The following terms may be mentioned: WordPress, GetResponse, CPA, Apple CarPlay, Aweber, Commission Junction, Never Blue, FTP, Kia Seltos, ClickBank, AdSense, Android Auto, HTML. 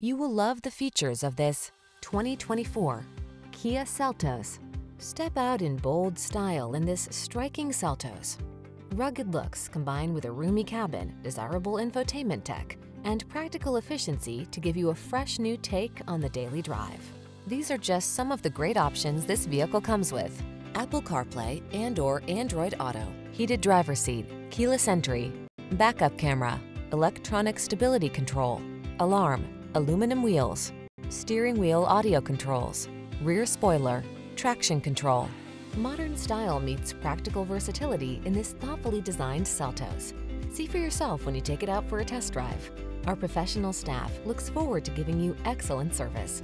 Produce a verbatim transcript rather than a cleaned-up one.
You will love the features of this twenty twenty-four Kia Seltos. Step out in bold style in this striking Seltos. Rugged looks combined with a roomy cabin, desirable infotainment tech, and practical efficiency to give you a fresh new take on the daily drive. These are just some of the great options this vehicle comes with: Apple CarPlay and or Android Auto, heated driver's seat, keyless entry, backup camera, electronic stability control, alarm, aluminum wheels, steering wheel audio controls, rear spoiler, traction control. Modern style meets practical versatility in this thoughtfully designed Seltos. See for yourself when you take it out for a test drive. Our professional staff looks forward to giving you excellent service.